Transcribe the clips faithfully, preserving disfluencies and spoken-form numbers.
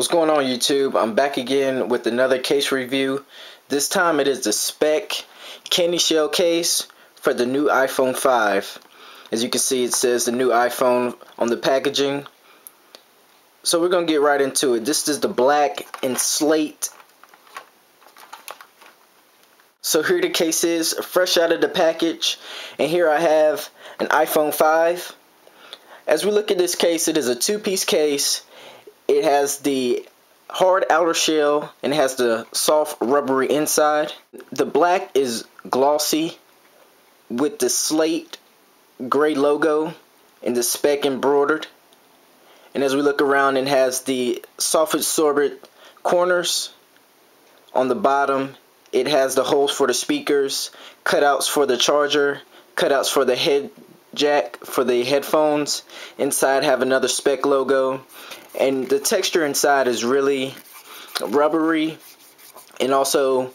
What's going on, YouTube? I'm back again with another case review. This time it is the Speck CandyShell case for the new iPhone five. As you can see, it says the new iPhone on the packaging. So we're going to get right into it. This is the black and slate. So here the case is, fresh out of the package. And here I have an iPhone five. As we look at this case, it is a two-piece case. It has the hard outer shell and it has the soft rubbery inside. The black is glossy with the slate gray logo and the Speck embroidered. And as we look around, it has the soft sorbet corners. On the bottom, it has the holes for the speakers, cutouts for the charger, cutouts for the head jack for the headphones. Inside have another Speck logo, and the texture inside is really rubbery and also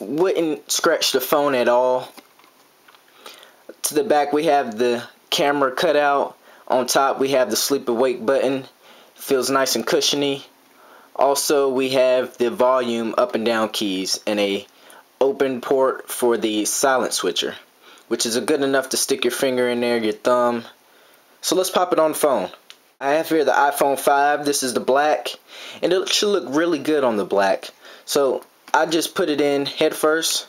wouldn't scratch the phone at all. To the back we have the camera cutout. On top we have the sleep awake button. Feels nice and cushiony. Also we have the volume up and down keys and a open port for the silent switcher, which is good enough to stick your finger in there, your thumb. So let's pop it on the phone. I have here the iPhone five. This is the black, and it should look really good on the black. So I just put it in head first.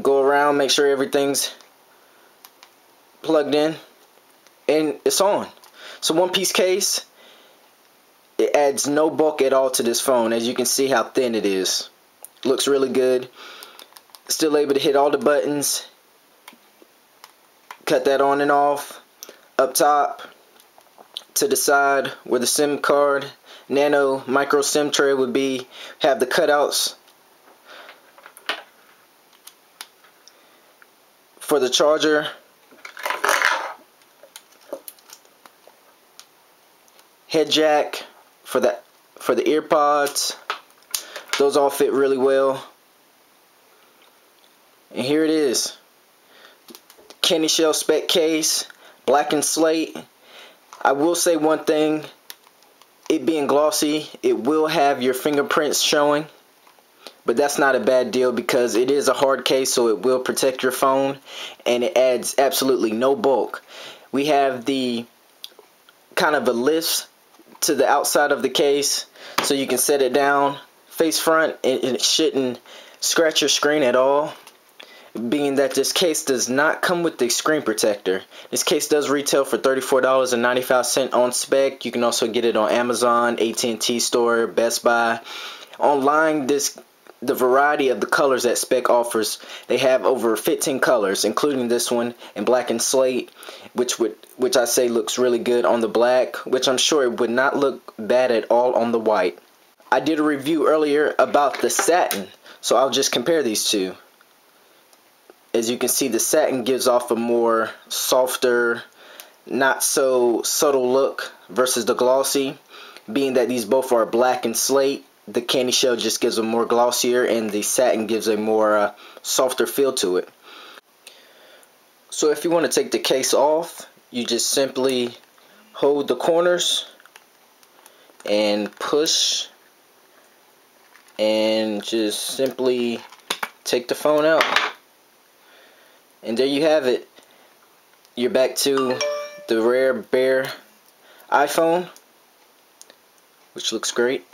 Go around, make sure everything's plugged in, and it's on. So one piece case, it adds no bulk at all to this phone. As you can see how thin it is. Looks really good. Still able to hit all the buttons. Cut that on and off. Up top, to the side where the SIM card, nano micro SIM tray would be, have the cutouts for the charger. Head jack for the for the ear pods. Those all fit really well. And here it is. CandyShell Speck case, black and slate. I will say one thing, it being glossy, it will have your fingerprints showing, but that's not a bad deal because it is a hard case, so it will protect your phone, and it adds absolutely no bulk. We have the kind of a lift to the outside of the case, so you can set it down face front and it shouldn't scratch your screen at all. Being that this case does not come with the screen protector. This case does retail for thirty-four dollars and ninety-five cents on Speck. You can also get it on Amazon, A T and T store, Best Buy. Online, this the variety of the colors that Speck offers. They have over fifteen colors, including this one in black and slate, which would which I say looks really good on the black, which I'm sure it would not look bad at all on the white. I did a review earlier about the satin, so I'll just compare these two. As you can see, the satin gives off a more softer, not so subtle look versus the glossy. Being that these both are black and slate, the CandyShell just gives a more glossier and the satin gives a more uh, softer feel to it. So if you want to take the case off, you just simply hold the corners and push and just simply take the phone out. And there you have it. You're back to the rare bare iPhone, which looks great.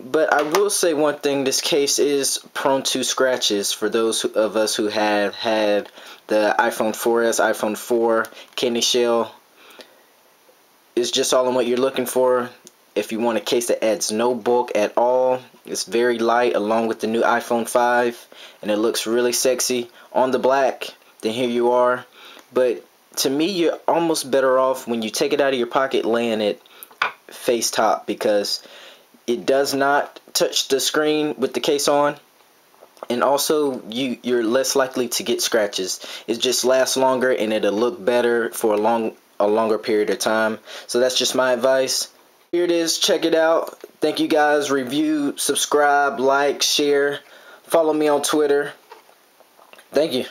But I will say one thing, this case is prone to scratches for those of us who have had the iPhone four S, iPhone four, CandyShell. It's just all in what you're looking for. If you want a case that adds no bulk at all, it's very light along with the new iPhone five, and it looks really sexy on the black, then here you are. But to me, you're almost better off when you take it out of your pocket laying it face top, because it does not touch the screen with the case on, and also you you're less likely to get scratches. It just lasts longer and it'll look better for a long a longer period of time. So that's just my advice. Here it is, check it out. Thank you guys. Review, subscribe, like, share, follow me on Twitter. Thank you.